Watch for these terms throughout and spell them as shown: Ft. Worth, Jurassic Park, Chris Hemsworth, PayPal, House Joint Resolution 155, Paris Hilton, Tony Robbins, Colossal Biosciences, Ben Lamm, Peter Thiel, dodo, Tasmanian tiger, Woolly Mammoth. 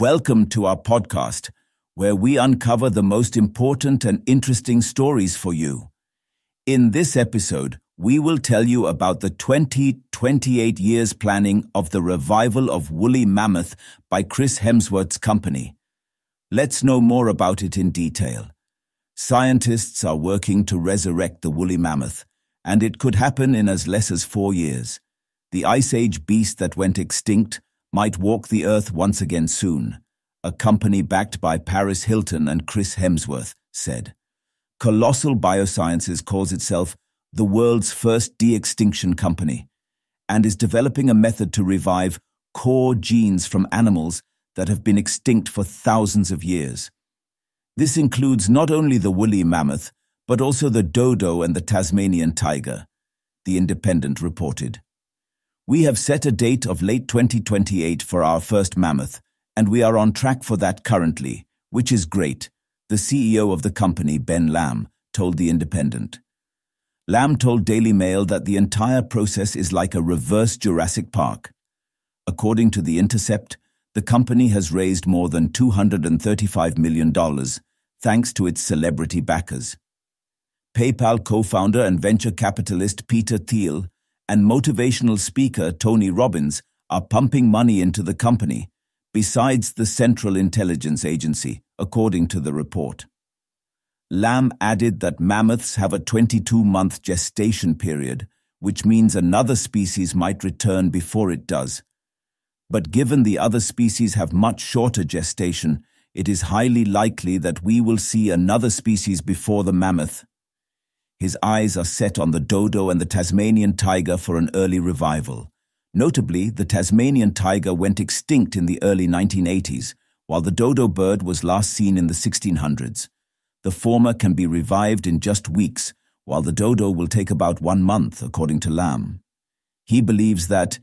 Welcome to our podcast, where we uncover the most important and interesting stories for you. In this episode, we will tell you about the 2028 years planning of the revival of Woolly Mammoth by Chris Hemsworth's company. Let's know more about it in detail. Scientists are working to resurrect the Woolly Mammoth, and it could happen in as less as 4 years. The Ice Age beast that went extinct might walk the earth once again soon, a company backed by Paris Hilton and Chris Hemsworth said. Colossal Biosciences calls itself the world's first de-extinction company and is developing a method to revive core genes from animals that have been extinct for thousands of years. This includes not only the woolly mammoth, but also the dodo and the Tasmanian tiger, The Independent reported. We have set a date of late 2028 for our first mammoth, and we are on track for that currently, which is great, the CEO of the company, Ben Lamm, told The Independent. Lamm told Daily Mail that the entire process is like a reverse Jurassic Park. According to The Intercept, the company has raised more than $235 million, thanks to its celebrity backers. PayPal co-founder and venture capitalist Peter Thiel and motivational speaker Tony Robbins are pumping money into the company, besides the Central Intelligence Agency, according to the report. Lamm added that mammoths have a 22-month gestation period, which means another species might return before it does. But given the other species have much shorter gestation, it is highly likely that we will see another species before the mammoth. His eyes are set on the dodo and the Tasmanian tiger for an early revival. Notably, the Tasmanian tiger went extinct in the early 1980s, while the dodo bird was last seen in the 1600s. The former can be revived in just weeks, while the dodo will take about 1 month, according to Lamm. He believes that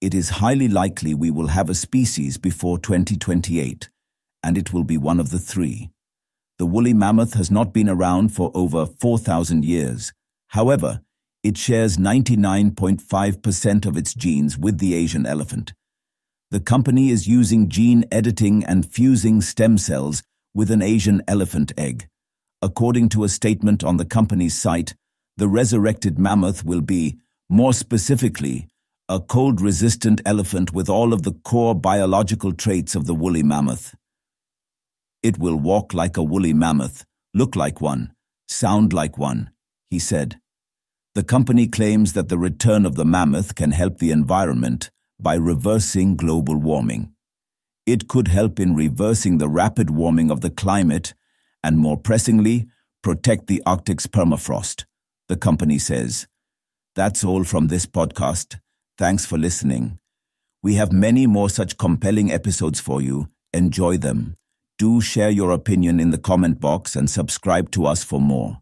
it is highly likely we will have a species before 2028, and it will be one of the three. The woolly mammoth has not been around for over 4,000 years. However, it shares 99.5% of its genes with the Asian elephant. The company is using gene editing and fusing stem cells with an Asian elephant egg. According to a statement on the company's site, the resurrected mammoth will be, more specifically, a cold-resistant elephant with all of the core biological traits of the woolly mammoth. It will walk like a woolly mammoth, look like one, sound like one, he said. The company claims that the return of the mammoth can help the environment by reversing global warming. It could help in reversing the rapid warming of the climate and, more pressingly, protect the Arctic's permafrost, the company says. That's all from this podcast. Thanks for listening. We have many more such compelling episodes for you. Enjoy them. Do share your opinion in the comment box and subscribe to us for more.